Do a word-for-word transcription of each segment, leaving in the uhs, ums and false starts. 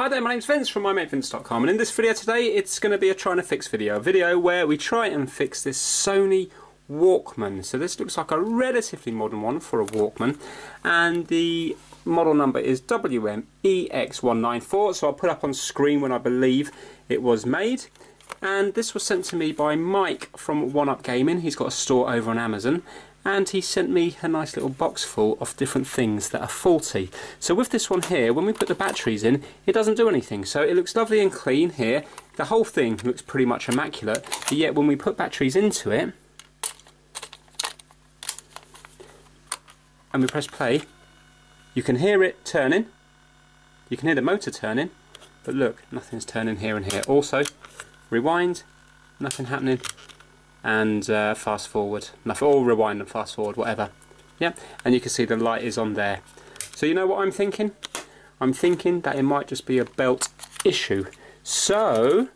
Hi there, my name's Vince from my mate vince dot com, and in this video today it's going to be a try and a fix video, a video where we try and fix this Sony Walkman. So this looks like a relatively modern one for a Walkman, and the model number is W M E X one nine four, so I'll put up on screen when I believe it was made. And this was sent to me by Mike from One Up Gaming. He's got a store over on Amazon, and he sent me a nice little box full of different things that are faulty. So with this one here, when we put the batteries in, it doesn't do anything. So it looks lovely and clean here. The whole thing looks pretty much immaculate, but yet when we put batteries into it and we press play, you can hear it turning, you can hear the motor turning, but look, nothing's turning here and here. Also, rewind, nothing happening, and uh, fast forward, nothing, or rewind and fast forward, whatever. Yeah, and you can see the light is on there. So you know what I'm thinking? I'm thinking that it might just be a belt issue. So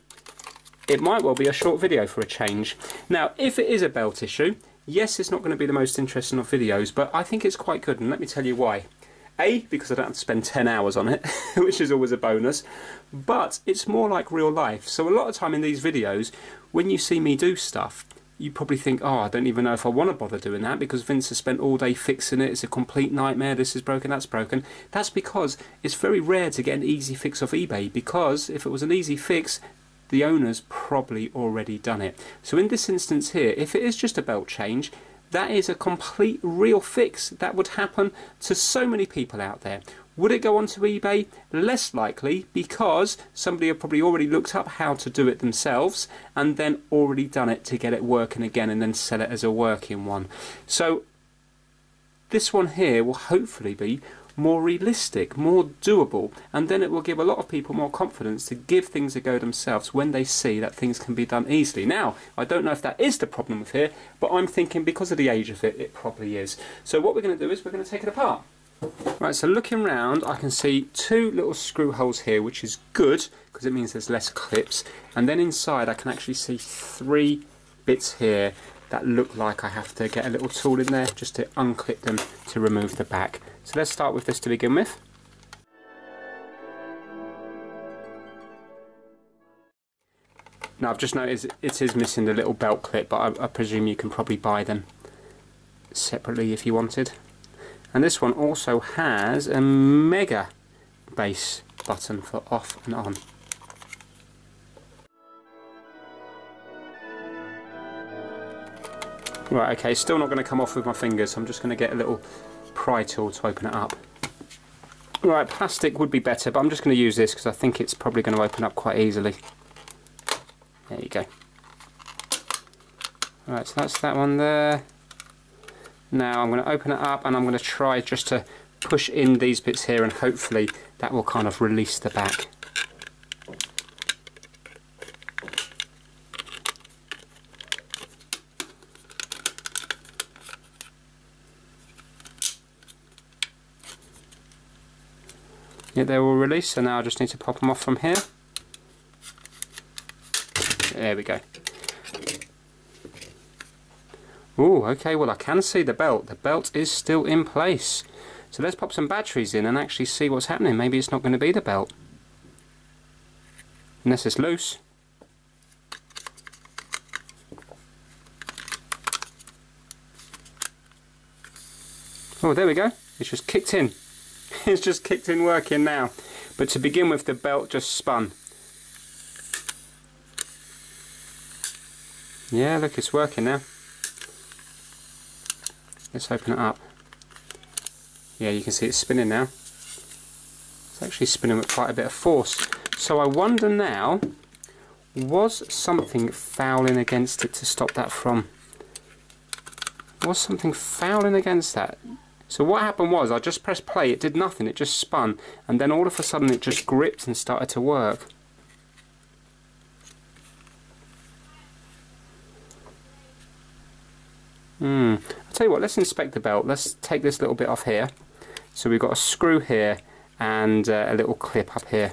it might well be a short video for a change. Now, if it is a belt issue, yes, it's not going to be the most interesting of videos, but I think it's quite good, and let me tell you why. A, because I don't have to spend ten hours on it, which is always a bonus, but it's more like real life. So a lot of time in these videos, when you see me do stuff, you probably think, oh, I don't even know if I want to bother doing that because Vince has spent all day fixing it, it's a complete nightmare, this is broken, that's broken. That's because it's very rare to get an easy fix off eBay, because if it was an easy fix, the owner's probably already done it. So in this instance here, if it is just a belt change, that is a complete real fix that would happen to so many people out there. Would it go onto eBay? Less likely, because somebody have probably already looked up how to do it themselves and then already done it to get it working again and then sell it as a working one. So this one here will hopefully be more realistic, more doable, and then it will give a lot of people more confidence to give things a go themselves when they see that things can be done easily. Now, I don't know if that is the problem with here, but I'm thinking because of the age of it, it probably is. So what we're going to do is we're going to take it apart. Right, so looking round, I can see two little screw holes here, which is good because it means there's less clips, and then inside I can actually see three bits here that look like I have to get a little tool in there just to unclip them to remove the back. So let's start with this to begin with. Now I've just noticed it is missing the little belt clip, but I, I presume you can probably buy them separately if you wanted. And this one also has a mega bass button for off and on. Right, okay, still not going to come off with my fingers, so I'm just going to get a little pry tool to open it up. Right, plastic would be better, but I'm just going to use this because I think it's probably going to open up quite easily. There you go. Right, so that's that one there. Now I'm going to open it up and I'm going to try just to push in these bits here, and hopefully that will kind of release the back. Yeah, they will release, so now I just need to pop them off from here. There we go. Ooh, okay, well I can see the belt. The belt is still in place. So let's pop some batteries in and actually see what's happening. Maybe it's not going to be the belt. Unless it's loose. Oh, there we go. It's just kicked in. It's just kicked in working now, but to begin with the belt just spun. Yeah, look, it's working now. Let's open it up. Yeah, you can see it's spinning now. It's actually spinning with quite a bit of force. So I wonder now, was something fouling against it to stop that from... Was something fouling against that? So what happened was, I just pressed play, it did nothing, it just spun, and then all of a sudden it just gripped and started to work. Hmm, I'll tell you what, let's inspect the belt. Let's take this little bit off here. So we've got a screw here and uh, a little clip up here.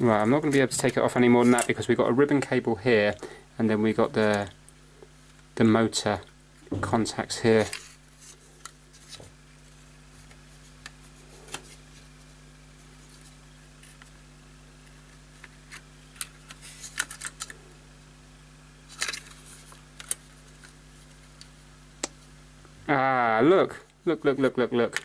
Right, I'm not going to be able to take it off any more than that because we've got a ribbon cable here, and then we've got the the motor contacts here. Ah, look, look, look, look, look, look.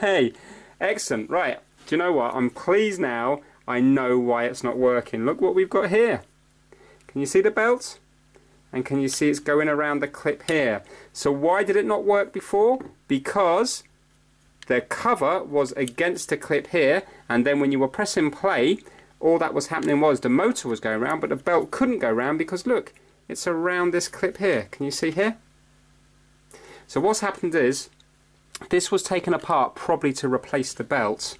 Hey, excellent. Right, do you know what? I'm pleased now. I know why it's not working. Look what we've got here. Can you see the belt? And can you see it's going around the clip here? So why did it not work before? Because the cover was against the clip here, and then when you were pressing play, all that was happening was the motor was going around, but the belt couldn't go around because look, it's around this clip here. Can you see here? So what's happened is, this was taken apart probably to replace the belt,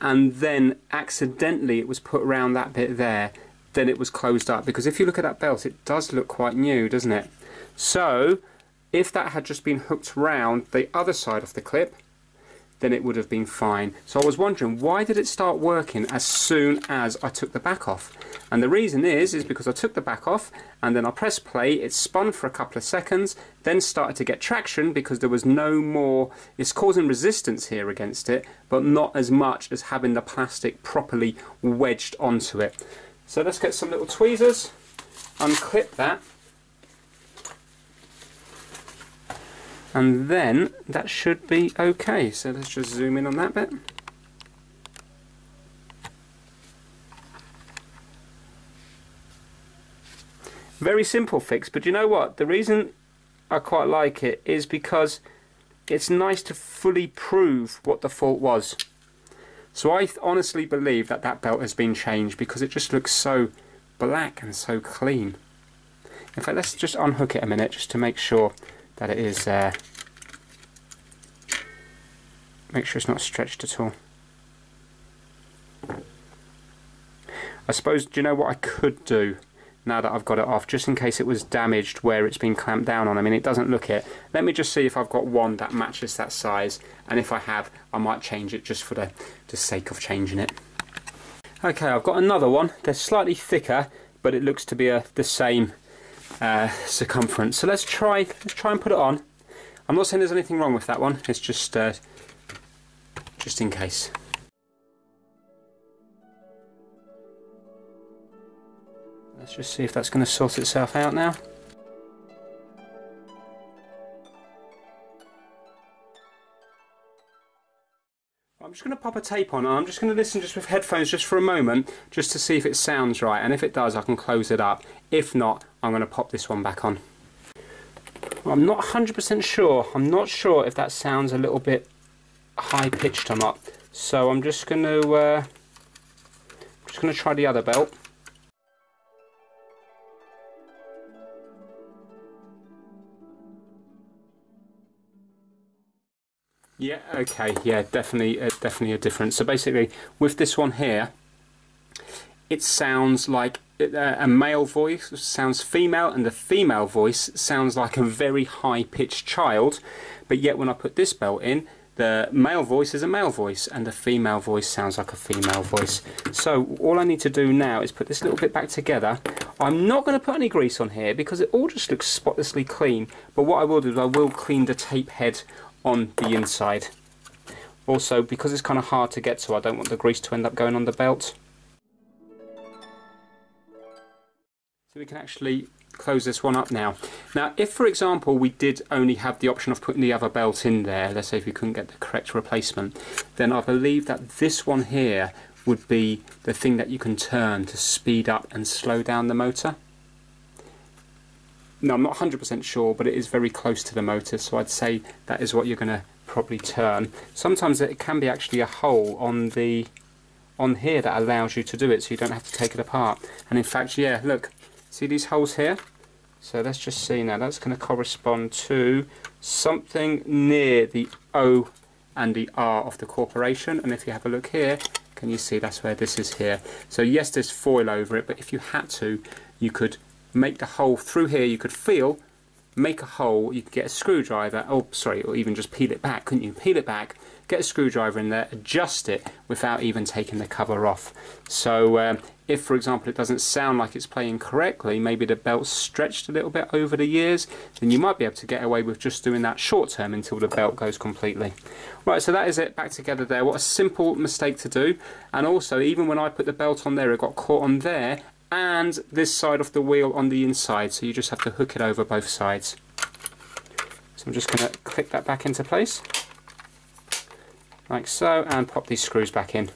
and then accidentally it was put around that bit there, then it was closed up, because if you look at that belt it does look quite new, doesn't it? So if that had just been hooked round the other side of the clip, then it would have been fine. So I was wondering, why did it start working as soon as I took the back off? And the reason is is because I took the back off and then I pressed play, it spun for a couple of seconds, then started to get traction because there was no more, it's causing resistance here against it, but not as much as having the plastic properly wedged onto it. So let's get some little tweezers, unclip that, and then that should be okay. So let's just zoom in on that bit. Very simple fix, but you know what? The reason I quite like it is because it's nice to fully prove what the fault was. So I honestly believe that that belt has been changed because it just looks so black and so clean. In fact, let's just unhook it a minute just to make sure that it is, uh, make sure it's not stretched at all. I suppose, do you know what I could do now that I've got it off, just in case it was damaged where it's been clamped down on? I mean, it doesn't look it. Let me just see if I've got one that matches that size, and if I have, I might change it just for the, the sake of changing it. Okay, I've got another one. They're slightly thicker, but it looks to be a, the same Uh, circumference. So let's try let's try and put it on. I'm not saying there's anything wrong with that one, it's just uh, just in case. Let's just see if that's going to sort itself out now. I'm just going to pop a tape on and I'm just going to listen just with headphones just for a moment just to see if it sounds right, and if it does I can close it up. If not, I'm going to pop this one back on. I'm not one hundred percent sure. I'm not sure if that sounds a little bit high-pitched or not. So I'm just going to uh, I'm just going to try the other belt. Yeah. Okay. Yeah. Definitely. Uh, definitely a difference. So basically, with this one here, it sounds like a male voice sounds female, and the female voice sounds like a very high-pitched child, but yet when I put this belt in, the male voice is a male voice and the female voice sounds like a female voice. So all I need to do now is put this little bit back together. I'm not going to put any grease on here because it all just looks spotlessly clean, but what I will do is I will clean the tape head on the inside. Also, because it's kind of hard to get to, I don't want the grease to end up going on the belt. So we can actually close this one up now. Now, if for example we did only have the option of putting the other belt in there, let's say if we couldn't get the correct replacement, then I believe that this one here would be the thing that you can turn to speed up and slow down the motor. Now, I'm not one hundred percent sure, but it is very close to the motor, so I'd say that is what you're going to probably turn. Sometimes it can be actually a hole on the on here that allows you to do it, so you don't have to take it apart. And in fact, yeah, look. See these holes here? So let's just see now, that's going to correspond to something near the O and the R of the corporation, and if you have a look here, can you see that's where this is here? So yes, there's foil over it, but if you had to, you could make the hole through here, you could feel, make a hole, you could get a screwdriver, oh sorry, or even just peel it back, couldn't you? Peel it back, get a screwdriver in there, adjust it without even taking the cover off. So um, if, for example, it doesn't sound like it's playing correctly, maybe the belt's stretched a little bit over the years, then you might be able to get away with just doing that short term until the belt goes completely. Right, so that is it back together there. What a simple mistake to do. And also, even when I put the belt on there, it got caught on there and this side of the wheel on the inside, so you just have to hook it over both sides. So I'm just going to click that back into place, like so, and pop these screws back in.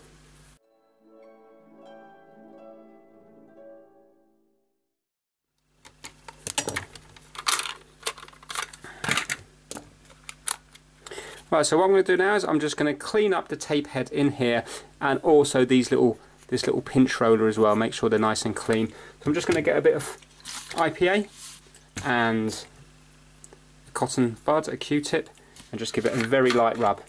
Right, so what I'm going to do now is I'm just going to clean up the tape head in here, and also these little, this little pinch roller as well, make sure they're nice and clean. So I'm just going to get a bit of I P A and a cotton bud, a Q-tip, and just give it a very light rub.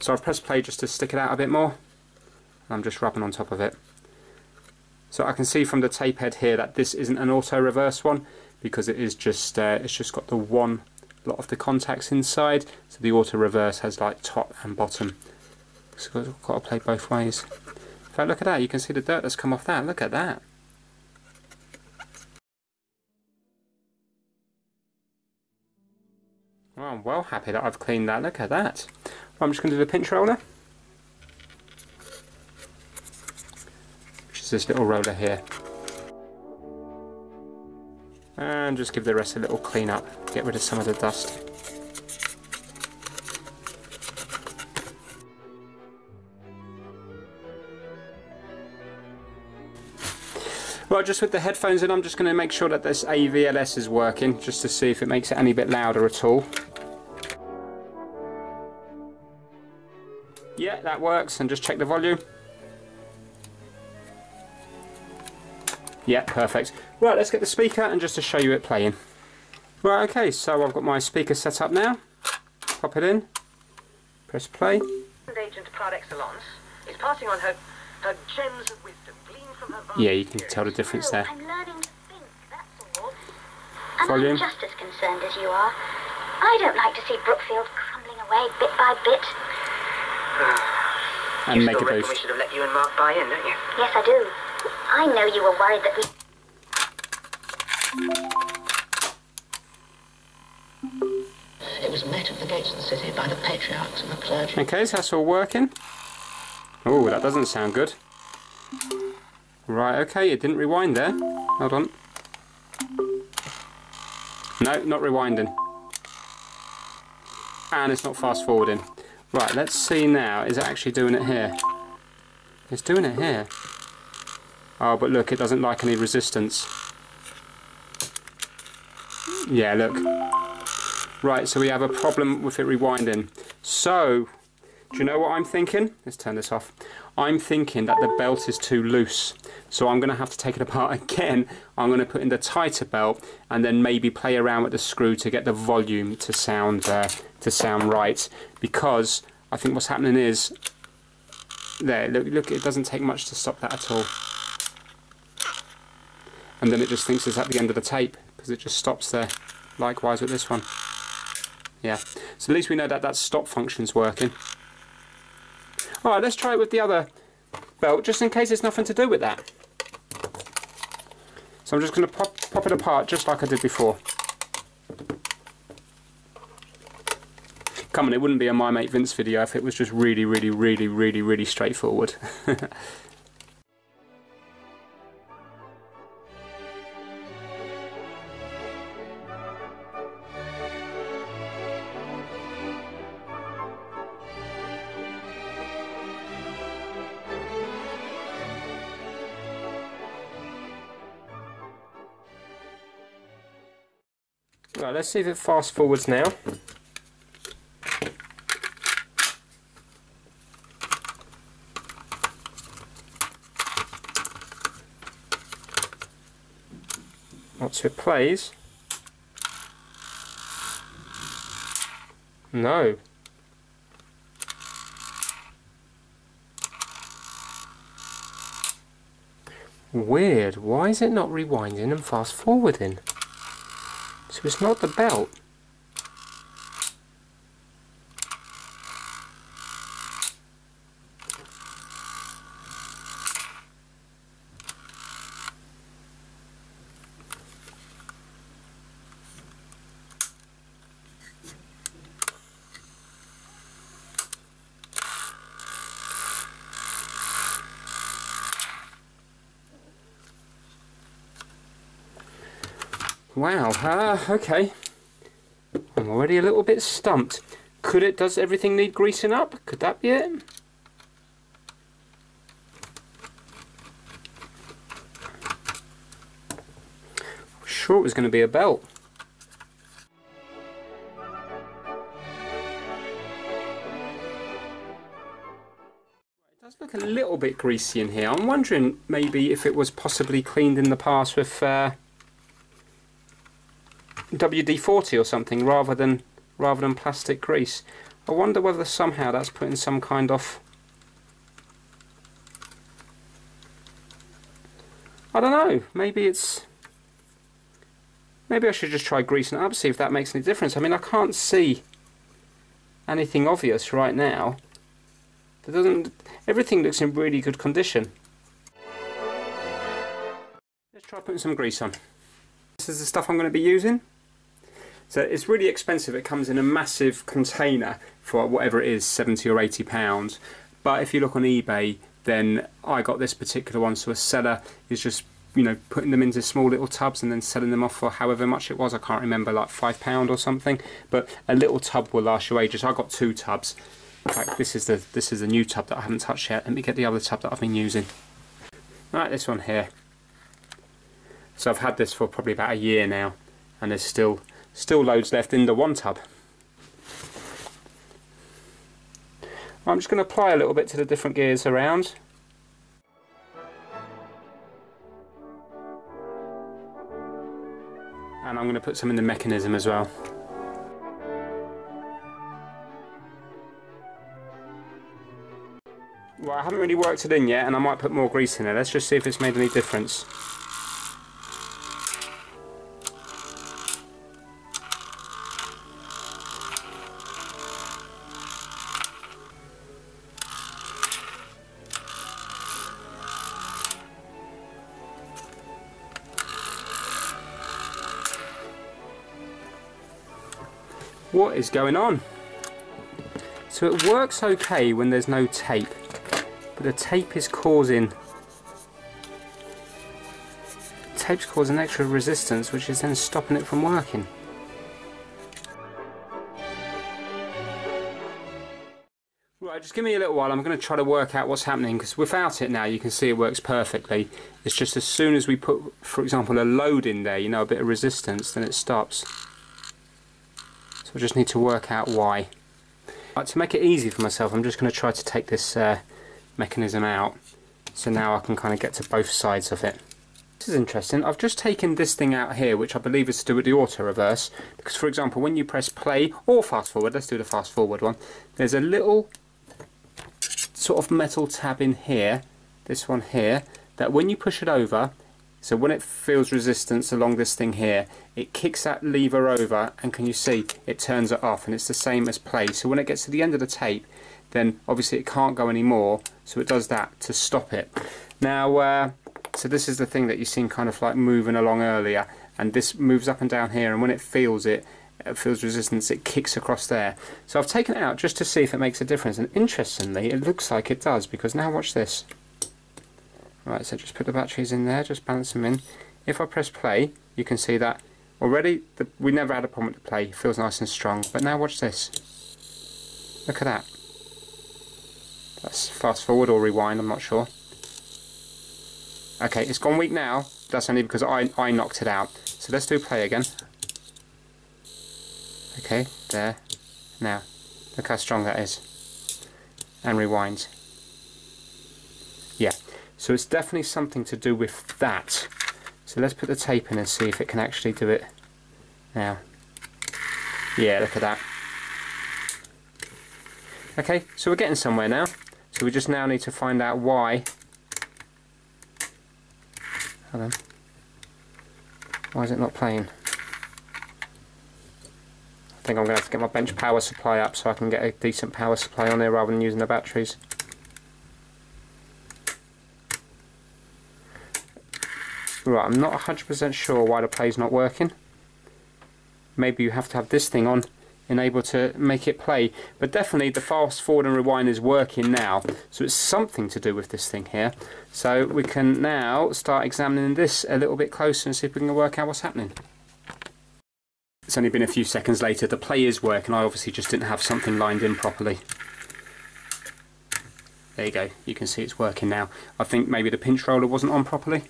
So I've pressed play just to stick it out a bit more, and I'm just rubbing on top of it. So I can see from the tape head here that this isn't an auto reverse one, because it is just uh, it's just got the one lot of the contacts inside. So the auto reverse has like top and bottom. So I've got to play both ways. In fact, look at that. You can see the dirt that's come off that. Look at that. Well, I'm well happy that I've cleaned that. Look at that. Well, I'm just going to do the pinch roller. This little roller here, and just give the rest a little clean up, get rid of some of the dust. Well, just with the headphones in, I'm just going to make sure that this A V L S is working, just to see if it makes it any bit louder at all. Yeah, that works, and just check the volume. Yeah, perfect. Right, let's get the speaker and just to show you it playing. Right, okay, so I've got my speaker set up now. Pop it in, press play. Agent Product Salons is passing on her, her gems of wisdom, glean from her. Yeah, you can tell the difference there. I'm learning to think, that's all. I'm just as concerned as you are. I don't like to see Brookfield crumbling away bit by bit. And you make still a reckon we should have let you and Mark buy in, don't you? Yes, I do. I know you were worried that we... It was met at the gates of the city by the patriarchs and the clergy. Okay, so that's all working. Oh, that doesn't sound good. Right, okay, it didn't rewind there. Hold on. No, not rewinding. And it's not fast forwarding. Right, let's see now. Is it actually doing it here? It's doing it here. Oh, but look, it doesn't like any resistance. Yeah, look. Right, so we have a problem with it rewinding. So, do you know what I'm thinking? Let's turn this off. I'm thinking that the belt is too loose. So I'm going to have to take it apart again. I'm going to put in the tighter belt and then maybe play around with the screw to get the volume to sound, uh, to sound right. Because I think what's happening is... There, look, look, it doesn't take much to stop that at all. And then it just thinks it's at the end of the tape, because it just stops there. Likewise with this one. Yeah, so at least we know that that stop function's working. Alright, let's try it with the other belt, just in case there's nothing to do with that. So I'm just going to pop, pop it apart, just like I did before. Come on, it wouldn't be a My Mate Vince video if it was just really, really, really, really, really straightforward. Right, let's see if it fast forwards now. Once it plays. No. Weird, why is it not rewinding and fast forwarding? So it's not the belt. Wow, uh, okay, I'm already a little bit stumped. Could it, does everything need greasing up? Could that be it? I'm sure it was going to be a belt. It does look a little bit greasy in here. I'm wondering maybe if it was possibly cleaned in the past with uh, W D forty or something rather than rather than plastic grease. I wonder whether somehow that's putting some kind of, I don't know, maybe it's maybe I should just try greasing it up, see if that makes any difference. I mean, I can't see anything obvious right now. It doesn't, everything looks in really good condition. Let's try putting some grease on. This is the stuff I'm going to be using. So it's really expensive, it comes in a massive container for whatever it is, seventy or eighty pounds. But if you look on eBay, then I got this particular one, so a seller is just, you know, putting them into small little tubs and then selling them off for however much it was, I can't remember, like five pounds or something. But a little tub will last you ages. I got two tubs. In fact, this is the this is the new tub that I haven't touched yet. Let me get the other tub that I've been using. Right, this one here. So I've had this for probably about a year now, and there's still Still loads left in the one tub. I'm just going to apply a little bit to the different gears around. And I'm going to put some in the mechanism as well. Well, I haven't really worked it in yet, and I might put more grease in there. Let's just see if it's made any difference. What is going on? So it works okay when there's no tape, but the tape is causing tape's causing extra resistance, which is then stopping it from working. Right, just give me a little while. I'm going to try to work out what's happening, because without it now you can see it works perfectly. It's just as soon as we put, for example, a load in there, you know, a bit of resistance, then it stops. I just need to work out why. Right, to make it easy for myself, I'm just going to try to take this uh, mechanism out, so now I can kind of get to both sides of it. This is interesting. I've just taken this thing out here, which I believe is to do with the auto reverse, because for example when you press play or fast forward, let's do the fast forward one, there's a little sort of metal tab in here, this one here, that when you push it over, so when it feels resistance along this thing here, it kicks that lever over, and can you see it turns it off, and it's the same as play. So when it gets to the end of the tape, then obviously it can't go anymore, so it does that to stop it. Now, uh, so this is the thing that you've seen kind of like moving along earlier, and this moves up and down here, and when it feels it, it feels resistance, it kicks across there. So I've taken it out just to see if it makes a difference, and interestingly, it looks like it does, because now watch this. Right, so just put the batteries in there, just balance them in. If I press play, you can see that already the, we never had a problem with the play, it feels nice and strong. But now watch this. Look at that. That's fast forward or rewind, I'm not sure. Okay, it's gone weak now. That's only because I, I knocked it out. So let's do play again. Okay, there. Now, look how strong that is. And rewind. Yeah. So it's definitely something to do with that. So let's put the tape in and see if it can actually do it now. Yeah, look at that. Okay, so we're getting somewhere now. So we just now need to find out why Hello. Why is it not playing? I think I'm going to have to get my bench power supply up so I can get a decent power supply on there rather than using the batteries. Right, I'm not one hundred percent sure why the play's not working. Maybe you have to have this thing on and able to make it play, but definitely the fast forward and rewind is working now, so it's something to do with this thing here. So we can now start examining this a little bit closer and see if we can work out what's happening. It's only been a few seconds later, the play is working. I obviously just didn't have something lined in properly. There you go, you can see it's working now. I think maybe the pinch roller wasn't on properly.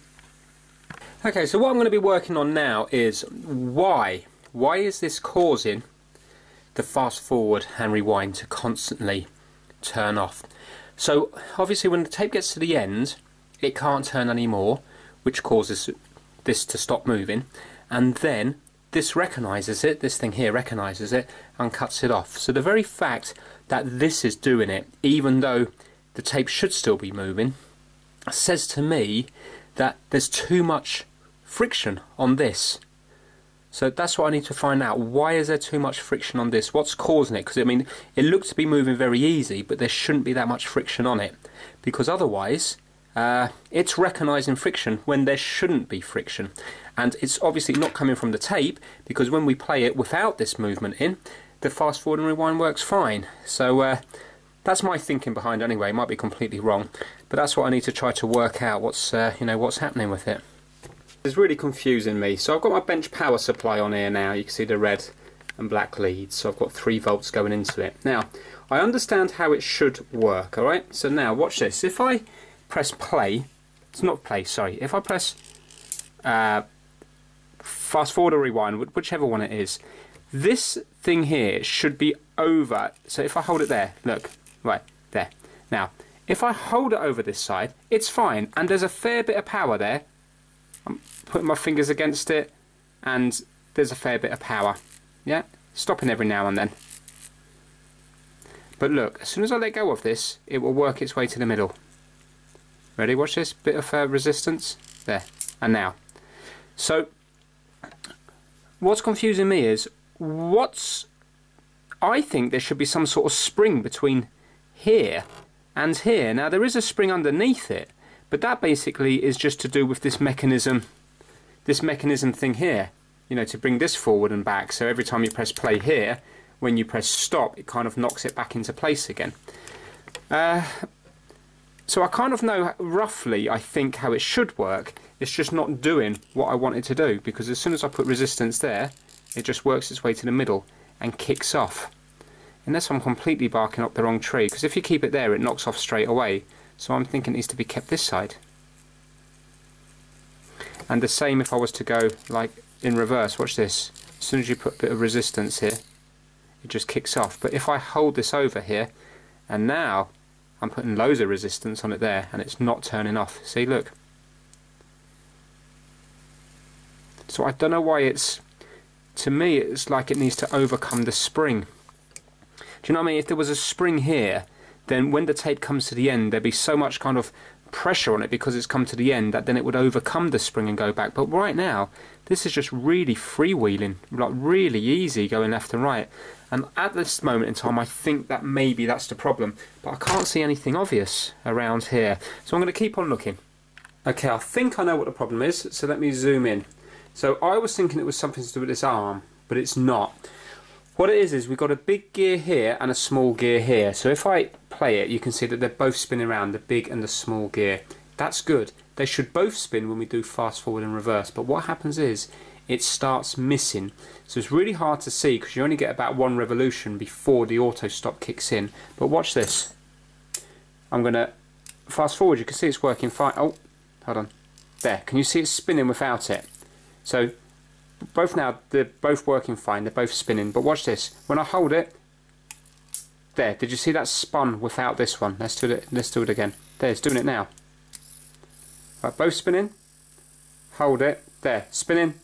Okay, so what I'm going to be working on now is why why is this causing the fast forward and rewind to constantly turn off. So obviously when the tape gets to the end it can't turn anymore, which causes this to stop moving, and then this recognises it, this thing here recognises it and cuts it off. So the very fact that this is doing it, even though the tape should still be moving, says to me that there's too much friction on this. So that's what I need to find out. Why is there too much friction on this? What's causing it? Because I mean, it looks to be moving very easy, but there shouldn't be that much friction on it, because otherwise uh, it's recognising friction when there shouldn't be friction. And it's obviously not coming from the tape, because when we play it without this movement in, the fast forward and rewind works fine. So uh, that's my thinking behind it anyway. It might be completely wrong, but that's what I need to try to work out. What's uh, you know what's happening with it? It's really confusing me. So I've got my bench power supply on here now. You can see the red and black leads. So I've got three volts going into it. Now, I understand how it should work, all right? So now, watch this. If I press play, it's not play, sorry. If I press uh, fast forward or rewind, whichever one it is, this thing here should be over. So if I hold it there, look, right, there. Now, if I hold it over this side, it's fine. And there's a fair bit of power there. I'm putting my fingers against it and there's a fair bit of power, yeah, stopping every now and then. But look, as soon as I let go of this, it will work its way to the middle. Ready, watch this, bit of uh, resistance there, and now. So what's confusing me is what's I think there should be some sort of spring between here and here. Now there is a spring underneath it, but that basically is just to do with this mechanism, this mechanism thing here, you know, to bring this forward and back. So every time you press play here, when you press stop, it kind of knocks it back into place again. Uh, so I kind of know roughly, I think, how it should work. It's just not doing what I want it to do, because as soon as I put resistance there, it just works its way to the middle and kicks off. Unless I'm completely barking up the wrong tree, because if you keep it there, it knocks off straight away. So I'm thinking it needs to be kept this side. And the same if I was to go like in reverse, watch this. As soon as you put a bit of resistance here, it just kicks off. But if I hold this over here, and now I'm putting loads of resistance on it there, and it's not turning off. See, look. So I don't know why it's, to me it's like it needs to overcome the spring. Do you know what I mean? If there was a spring here, then when the tape comes to the end, there'd be so much kind of pressure on it because it's come to the end that then it would overcome the spring and go back. But right now, this is just really freewheeling, like really easy going left and right. And at this moment in time, I think that maybe that's the problem. But I can't see anything obvious around here. So I'm going to keep on looking. Okay, I think I know what the problem is, so let me zoom in. So I was thinking it was something to do with this arm, but it's not. What it is is we've got a big gear here and a small gear here. So if I play it, you can see that they're both spinning around, the big and the small gear. That's good. They should both spin when we do fast forward and reverse. But what happens is it starts missing. So it's really hard to see because you only get about one revolution before the auto stop kicks in. But watch this. I'm going to fast forward. You can see it's working fine. Oh, hold on. There. Can you see it's spinning without it? So both now, they're both working fine, they're both spinning, but watch this, when I hold it, there, did you see that spun without this one? Let's do it, let's do it again, there, it's doing it now. Right, both spinning, hold it, there, spinning,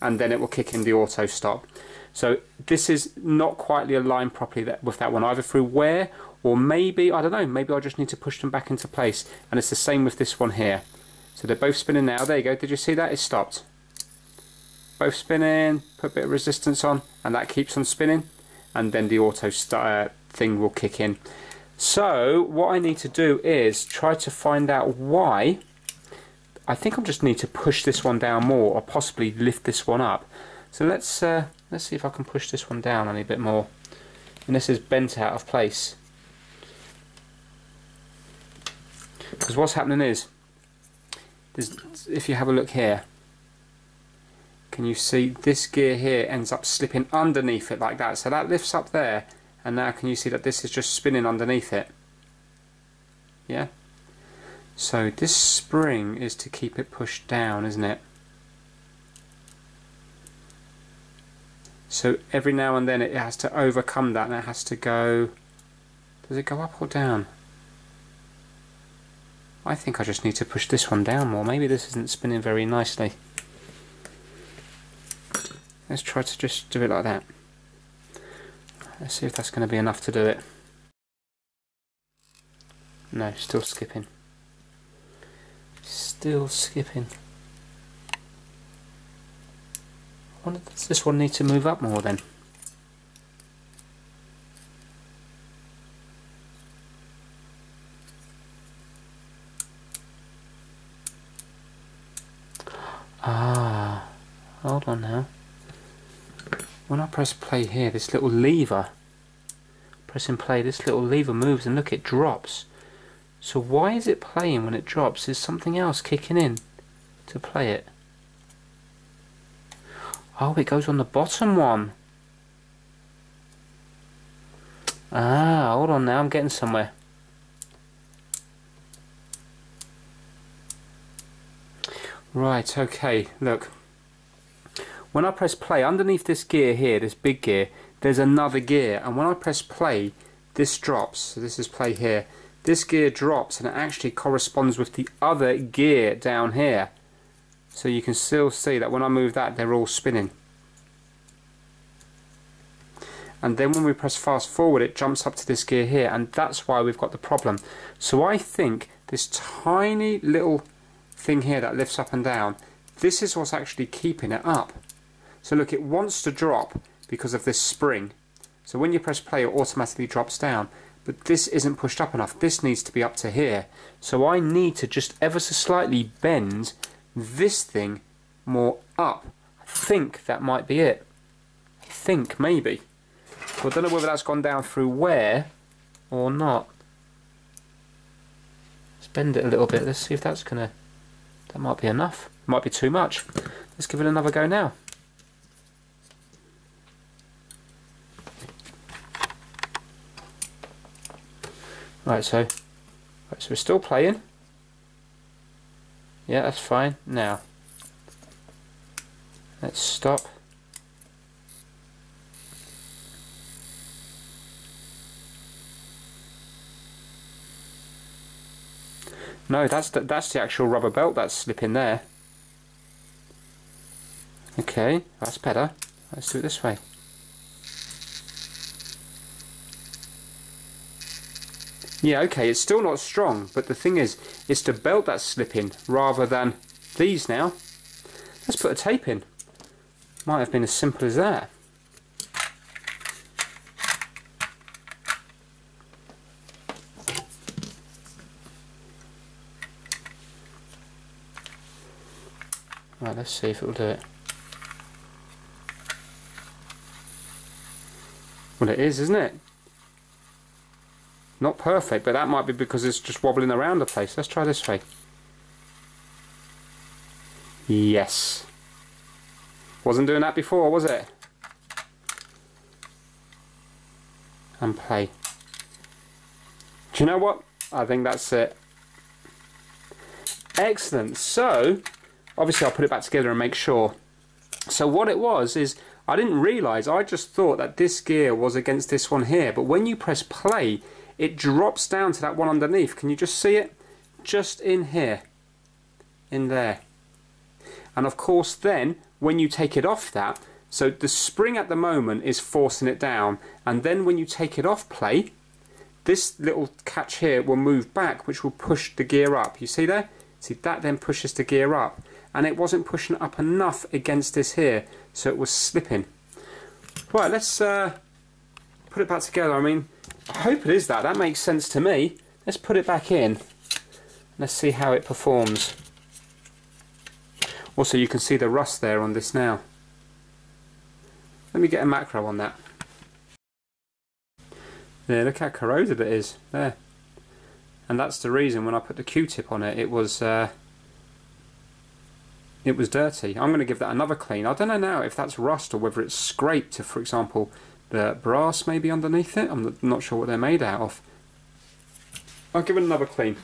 and then it will kick in the auto stop. So this is not quite aligned properly with that one, either through wear, or maybe, I don't know, maybe I just need to push them back into place, and it's the same with this one here. So they're both spinning now. There you go. Did you see that? It stopped. Both spinning. Put a bit of resistance on, and that keeps on spinning. And then the auto start, uh, thing will kick in. So what I need to do is try to find out why. I think I'll just need to push this one down more, or possibly lift this one up. So let's uh, let's see if I can push this one down any bit more. And this is bent out of place. Because what's happening is, if you have a look here, can you see this gear here ends up slipping underneath it like that? So that lifts up there, and now can you see that this is just spinning underneath it? Yeah? So this spring is to keep it pushed down, isn't it? So every now and then it has to overcome that, and it has to go... Does it go up or down? I think I just need to push this one down more. Maybe this isn't spinning very nicely. Let's try to just do it like that. Let's see if that's going to be enough to do it. No, still skipping. Still skipping. Does this one need to move up more then? Ah, hold on now. When I press play here, this little lever, pressing play, this little lever moves, and look, it drops. So why is it playing when it drops? Is something else kicking in to play it? Oh, it goes on the bottom one. Ah, hold on now, I'm getting somewhere. Right, okay, look. When I press play, underneath this gear here, this big gear, there's another gear. And when I press play, this drops. So this is play here. This gear drops, and it actually corresponds with the other gear down here. So you can still see that when I move that, they're all spinning. And then when we press fast forward, it jumps up to this gear here, and that's why we've got the problem. So I think this tiny little thing here that lifts up and down, this is what's actually keeping it up. So look, it wants to drop because of this spring. So when you press play, it automatically drops down. But this isn't pushed up enough. This needs to be up to here. So I need to just ever so slightly bend this thing more up. I think that might be it. I think, maybe. So I don't know whether that's gone down through wear or not. Let's bend it a little bit. Let's see if that's gonna... That might be enough. It might be too much. Let's give it another go now. Right, so, right, so we're still playing. Yeah, that's fine. Now, let's stop. No, that's the, that's the actual rubber belt that's slipping there. Okay, that's better. Let's do it this way. Yeah, okay, it's still not strong, but the thing is, it's the belt that's slipping rather than these now. Let's put a tape in. Might have been as simple as that. Right, let's see if it'll do it. Well, it is, isn't it? Not perfect, but that might be because it's just wobbling around the place. Let's try this way. Yes. Wasn't doing that before, was it? And play. Do you know what? I think that's it. Excellent. So, obviously I'll put it back together and make sure. So what it was is, I didn't realise, I just thought that this gear was against this one here, but when you press play, it drops down to that one underneath. Can you just see it? Just in here. In there. And of course then, when you take it off that, so the spring at the moment is forcing it down, and then when you take it off play, this little catch here will move back, which will push the gear up. You see there? See, that then pushes the gear up, and it wasn't pushing up enough against this here, so it was slipping. Right, let's uh, put it back together. I mean, I hope it is that. That makes sense to me. Let's put it back in. Let's see how it performs. Also, you can see the rust there on this now. Let me get a macro on that. There, look how corroded it is. There. And that's the reason when I put the Q-tip on it, it was uh, it was dirty. I'm going to give that another clean. I don't know now if that's rust or whether it's scraped to, for example, the brass maybe underneath it. I'm not sure what they're made out of. I'll give it another clean.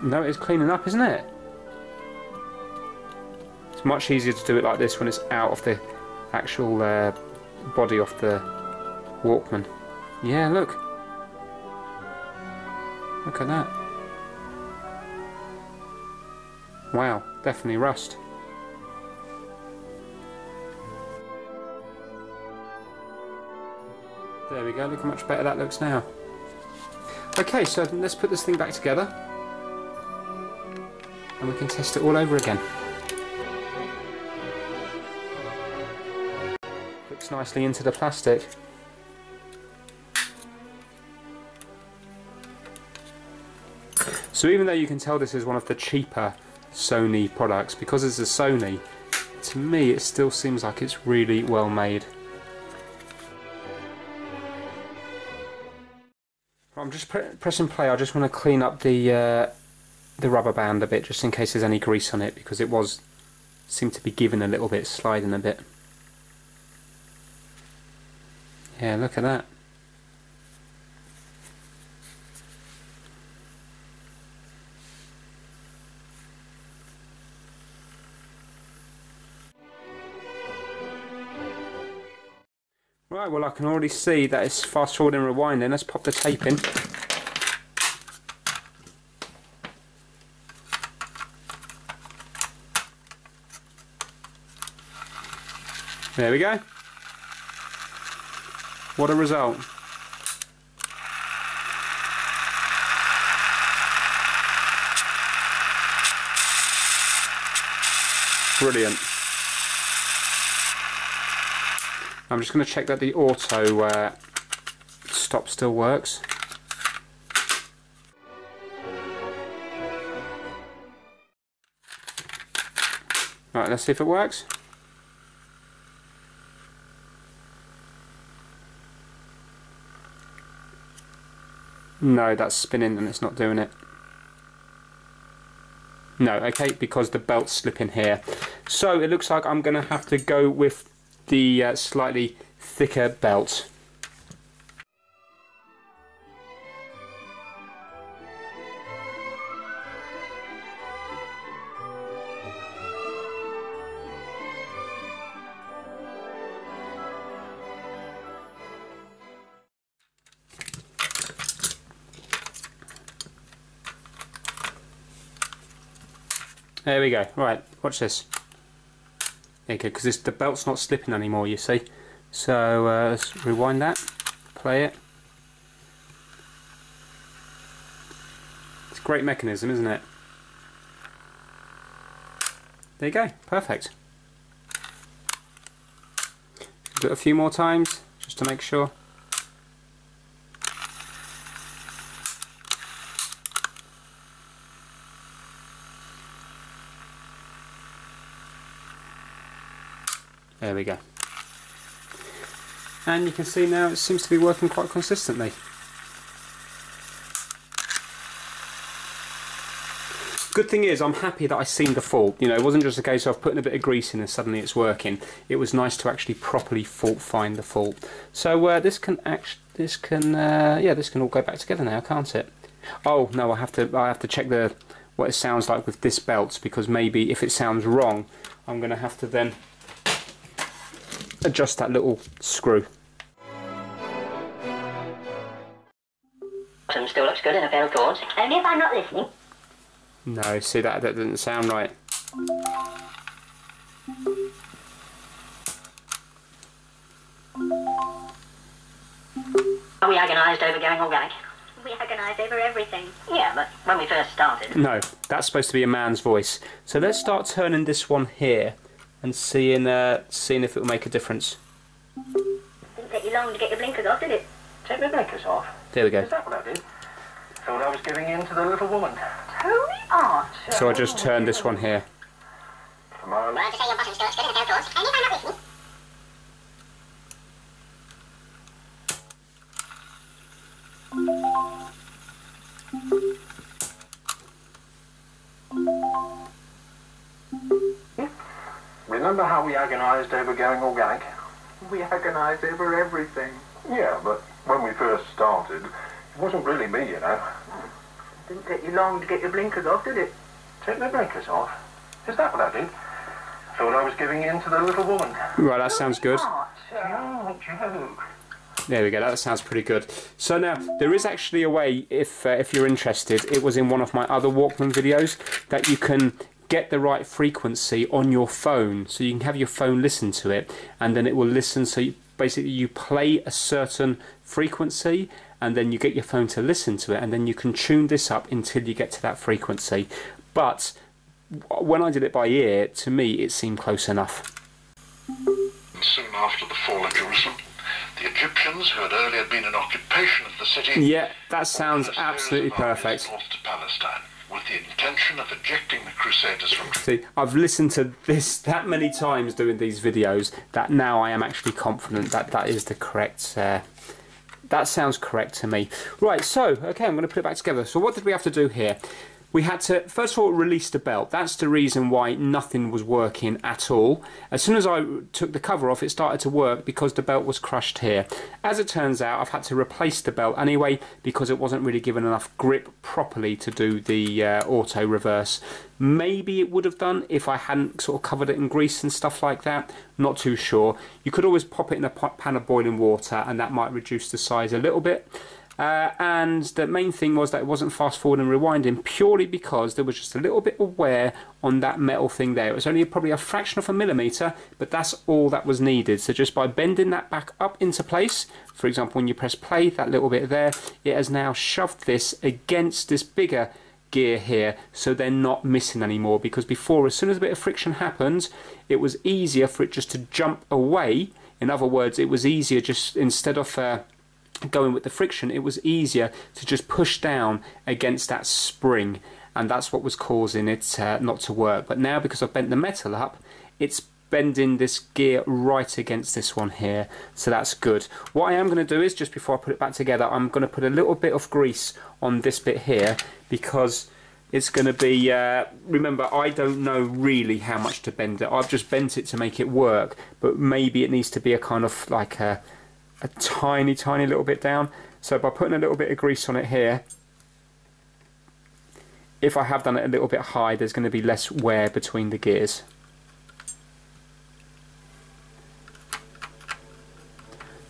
No, it's cleaning up, isn't it? It's much easier to do it like this when it's out of the actual uh, body of the Walkman. Yeah, look. Look at that. Wow, definitely rust. There we go, look how much better that looks now. Okay, so let's put this thing back together. And we can test it all over again. Looks nicely into the plastic. So even though you can tell this is one of the cheaper Sony products, because it's a Sony, to me it still seems like it's really well made. I'm just pre pressing play. I just want to clean up the uh, the rubber band a bit, just in case there's any grease on it, because it was seemed to be giving a little bit, sliding a bit. Yeah, look at that. Right, well I can already see that it's fast forwarding and rewinding. Let's pop the tape in. There we go. What a result. Brilliant. I'm just going to check that the auto uh, stop still works. Right, let's see if it works. No, that's spinning and it's not doing it. No, okay, because the belt's slipping here. So it looks like I'm going to have to go with the uh, slightly thicker belt. There we go. Right, watch this. There you go, because the belt's not slipping anymore, you see. So uh, let's rewind that, play it. It's a great mechanism, isn't it? There you go, perfect. Do it a few more times, just to make sure. There we go. And you can see now it seems to be working quite consistently. Good thing is I'm happy that I seen the fault. You know, it wasn't just a case of putting a bit of grease in and suddenly it's working. It was nice to actually properly fault find the fault. So uh, this can actually, this can, uh, yeah, this can all go back together now, can't it? Oh no, I have to, I have to check the what it sounds like with this belt, because maybe if it sounds wrong, I'm going to have to then adjust that little screw. Still looks good in a pair of cords. Only if I'm not listening. No, see that that didn't sound right. We agonised over going organic. We agonise over everything. Yeah, but when we first started. No, that's supposed to be a man's voice. So let's start turning this one here and seeing, uh, seeing if it will make a difference. Didn't take you long to get your blinkers off, did it? Take my blinkers off? There we go. Is that what I did? Thought I was giving in to the little woman. Tony Archer. So I just turned this one here. Tomorrow. Well, to say your bottom skirt's good in the outdoors, and if I'm not with me. Remember how we agonised over going organic? We agonised over everything. Yeah, but when we first started, it wasn't really me, you know. Didn't take you long to get your blinkers off, did it? Take my blinkers off? Is that what I did? Thought I was giving in to the little woman. Right, that sounds good. Oh, joke. There we go, that sounds pretty good. So now, there is actually a way, if uh, if you're interested, it was in one of my other Walkman videos, that you can get the right frequency on your phone, so you can have your phone listen to it, and then it will listen, so you, basically you play a certain frequency, and then you get your phone to listen to it, and then you can tune this up until you get to that frequency. But when I did it by ear, to me it seemed close enough. Soon after the fall of Jerusalem, the Egyptians, who had earlier been in occupation of the city, yeah, that sounds absolutely perfect. North to Palestine, with the intention of ejecting the Crusaders from. See, I've listened to this that many times doing these videos that now I am actually confident that that is the correct. Uh, that sounds correct to me. Right, so okay, I'm going to put it back together. So what did we have to do here? We had to, first of all, release the belt. That's the reason why nothing was working at all. As soon as I took the cover off, it started to work because the belt was crushed here. As it turns out, I've had to replace the belt anyway because it wasn't really given enough grip properly to do the uh, auto reverse. Maybe it would have done if I hadn't sort of covered it in grease and stuff like that. Not too sure. You could always pop it in a pan of boiling water and that might reduce the size a little bit. Uh, and the main thing was that it wasn't fast forward and rewinding purely because there was just a little bit of wear on that metal thing there. It was only probably a fraction of a millimetre, but that's all that was needed. So just by bending that back up into place, for example when you press play, that little bit there, it has now shoved this against this bigger gear here, so they're not missing anymore, because before, as soon as a bit of friction happened, it was easier for it just to jump away. In other words, it was easier just instead of uh, going with the friction, it was easier to just push down against that spring, and that's what was causing it uh, not to work. But now, because I've bent the metal up, it's bending this gear right against this one here, so that's good. What I am going to do is, just before I put it back together, I'm going to put a little bit of grease on this bit here, because it's going to be, uh, remember, I don't know really how much to bend it. I've just bent it to make it work, but maybe it needs to be a kind of like a a tiny tiny little bit down. So by putting a little bit of grease on it here, if I have done it a little bit high, there's going to be less wear between the gears.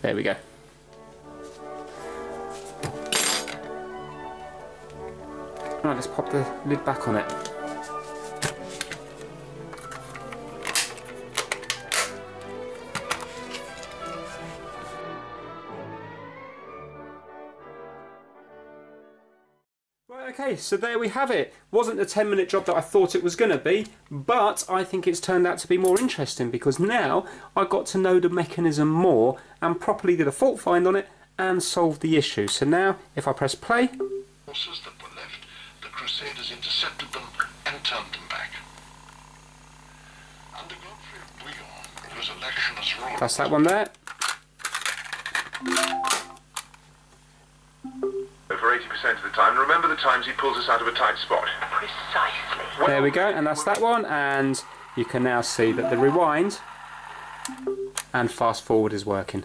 There we go. Right, let's pop the lid back on it. Okay, so there we have it. Wasn't the ten minute job that I thought it was going to be, but I think it's turned out to be more interesting because now I got to know the mechanism more and properly did a fault find on it and solved the issue. So now, if I press play, horses that were left, the Crusaders intercepted them and turned them back. Under Godfrey of Bouillon, whose election as ruler. That's that one there. For eighty percent of the time, remember the times he pulls us out of a tight spot. Precisely. There we go, and that's that one, and you can now see that the rewind and fast forward is working.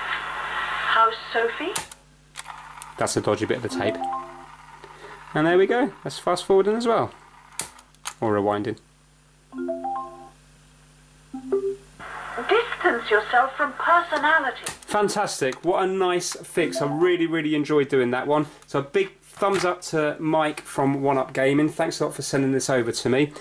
How's Sophie? That's a dodgy bit of the tape. And there we go, that's fast forwarding as well. Or rewinding. Distance yourself from personality. Fantastic. What a nice fix. I really, really enjoyed doing that one. So a big thumbs up to Mike from One Up Gaming. Thanks a lot for sending this over to me.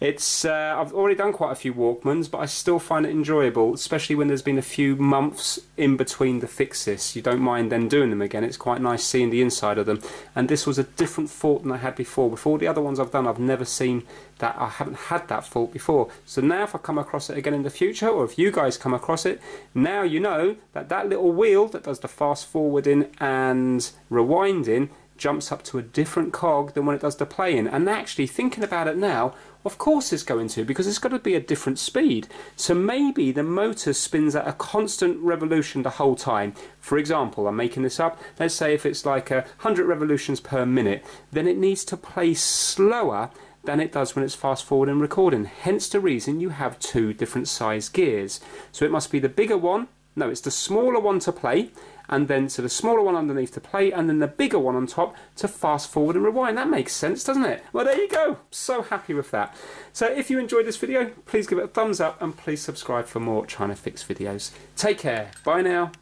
It's uh, I've already done quite a few Walkmans, but I still find it enjoyable, especially when there's been a few months in between the fixes. You don't mind then doing them again. It's quite nice seeing the inside of them. And this was a different fault than I had before. With all the other ones I've done, I've never seen that. I haven't had that fault before. So now if I come across it again in the future, or if you guys come across it, now you know that that little wheel that does the fast forwarding and rewinding jumps up to a different cog than when it does the play-in. And actually, thinking about it now, of course it's going to, because it's got to be a different speed. So maybe the motor spins at a constant revolution the whole time. For example, I'm making this up, let's say if it's like one hundred revolutions per minute, then it needs to play slower than it does when it's fast forward and recording. Hence the reason you have two different size gears. So it must be the bigger one, no, it's the smaller one to play, and then to the smaller one underneath to play, and then the bigger one on top to fast forward and rewind. That makes sense, doesn't it? Well, there you go. So happy with that. So if you enjoyed this video, please give it a thumbs up and please subscribe for more Trying to Fix videos. Take care. Bye now.